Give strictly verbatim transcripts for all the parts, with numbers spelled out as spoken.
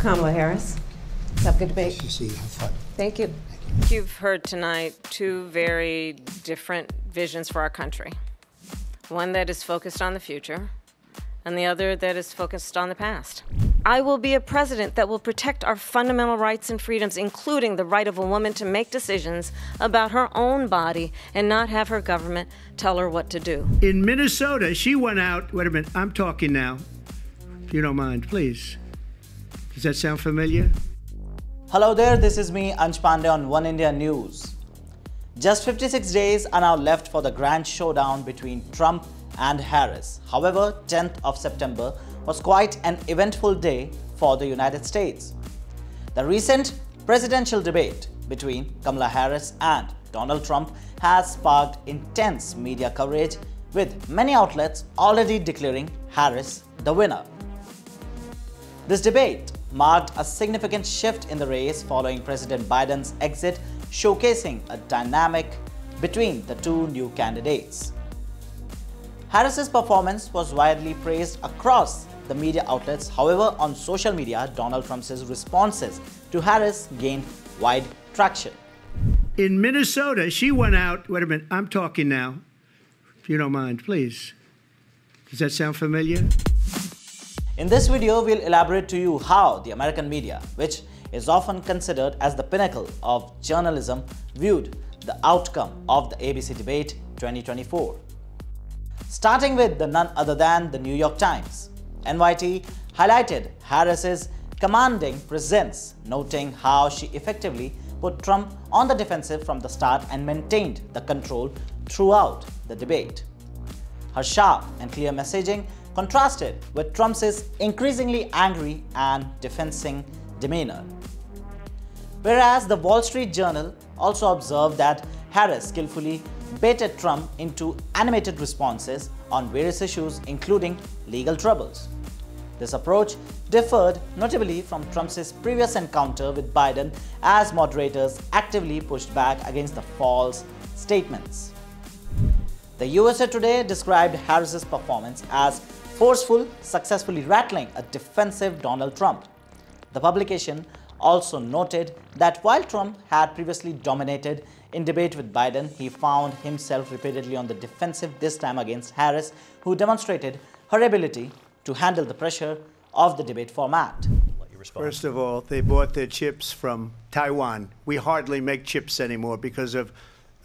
Kamala Harris. It's a good debate. Nice to see you. Have fun. Thank you. Thank you. You've heard tonight two very different visions for our country. One that is focused on the future, and the other that is focused on the past. I will be a president that will protect our fundamental rights and freedoms, including the right of a woman to make decisions about her own body and not have her government tell her what to do. In Minnesota, she went out, wait a minute, I'm talking now, if you don't mind, please. Does that sound familiar? Hello there, this is me, Anj Pandey on One India News. Just fifty-six days are now left for the grand showdown between Trump and Harris. However, tenth of September was quite an eventful day for the United States. The recent presidential debate between Kamala Harris and Donald Trump has sparked intense media coverage, with many outlets already declaring Harris the winner. This debate marked a significant shift in the race following President Biden's exit, showcasing a dynamic between the two new candidates. Harris's performance was widely praised across the media outlets. However, on social media, Donald Trump's responses to Harris gained wide traction. In Minnesota, she went out, wait a minute, I'm talking now, if you don't mind, please. Does that sound familiar? In this video, we'll elaborate to you how the American media, which is often considered as the pinnacle of journalism, viewed the outcome of the A B C debate twenty twenty-four. Starting with the none other than the New York Times, N Y T highlighted Harris's commanding presence, noting how she effectively put Trump on the defensive from the start and maintained the control throughout the debate. Her sharp and clear messaging contrasted with Trump's increasingly angry and defensive demeanor. Whereas the Wall Street Journal also observed that Harris skillfully baited Trump into animated responses on various issues, including legal troubles. This approach differed notably from Trump's previous encounter with Biden, as moderators actively pushed back against the false statements. The U S A Today described Harris's performance as forceful, successfully rattling a defensive Donald Trump. The publication also noted that while Trump had previously dominated in debate with Biden, he found himself repeatedly on the defensive, this time against Harris, who demonstrated her ability to handle the pressure of the debate format. First of all, they bought their chips from Taiwan. We hardly make chips anymore because of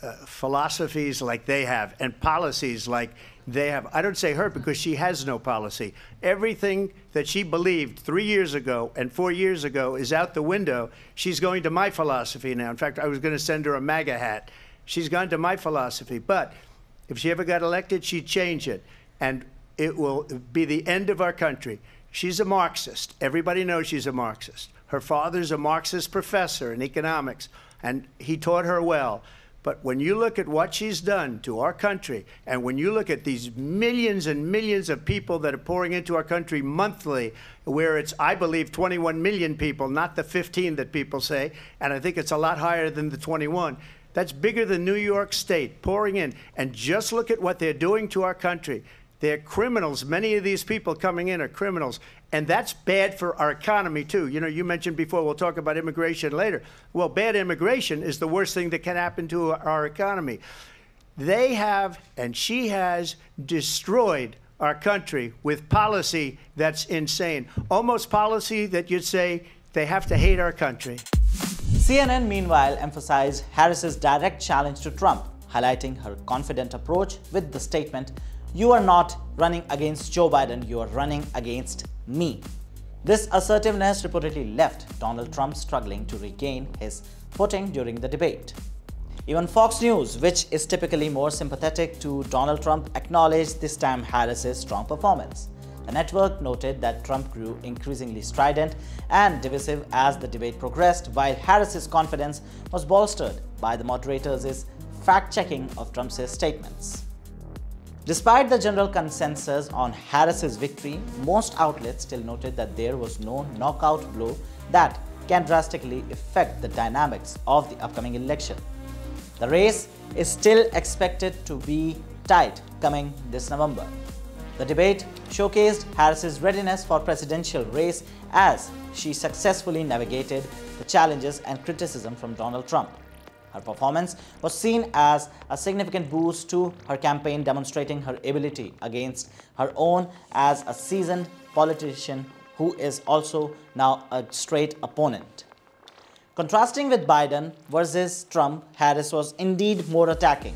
uh, philosophies like they have and policies like they have. I don't say her because she has no policy. Everything that she believed three years ago and four years ago is out the window. She's going to my philosophy now. In fact, I was going to send her a MAGA hat. She's gone to my philosophy. But if she ever got elected, she'd change it. And it will be the end of our country. She's a Marxist. Everybody knows she's a Marxist. Her father's a Marxist professor in economics, and he taught her well. But when you look at what she's done to our country, and when you look at these millions and millions of people that are pouring into our country monthly, where it's, I believe, twenty-one million people, not the fifteen that people say, and I think it's a lot higher than the twenty-one, that's bigger than New York State pouring in. And just look at what they're doing to our country. They're criminals. Many of these people coming in are criminals. And that's bad for our economy, too. You know, you mentioned before, we'll talk about immigration later. Well, bad immigration is the worst thing that can happen to our economy. They have, and she has, destroyed our country with policy that's insane. Almost policy that you'd say they have to hate our country. C N N, meanwhile, emphasized Harris's direct challenge to Trump, highlighting her confident approach with the statement, "You are not running against Joe Biden, you are running against me." This assertiveness reportedly left Donald Trump struggling to regain his footing during the debate. Even Fox News, which is typically more sympathetic to Donald Trump, acknowledged this time Harris's strong performance. The network noted that Trump grew increasingly strident and divisive as the debate progressed, while Harris's confidence was bolstered by the moderators' fact-checking of Trump's statements. Despite the general consensus on Harris's victory, most outlets still noted that there was no knockout blow that can drastically affect the dynamics of the upcoming election. The race is still expected to be tight coming this November. The debate showcased Harris's readiness for the presidential race as she successfully navigated the challenges and criticism from Donald Trump. Her performance was seen as a significant boost to her campaign, demonstrating her ability against her own as a seasoned politician who is also now a straight opponent. Contrasting with Biden versus Trump, Harris was indeed more attacking.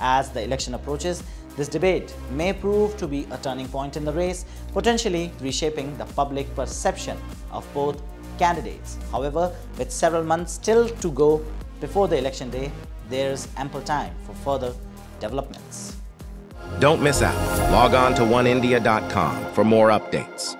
As the election approaches, this debate may prove to be a turning point in the race, potentially reshaping the public perception of both candidates. However, with several months still to go before the election day, there's ample time for further developments. Don't miss out. Log on to one india dot com for more updates.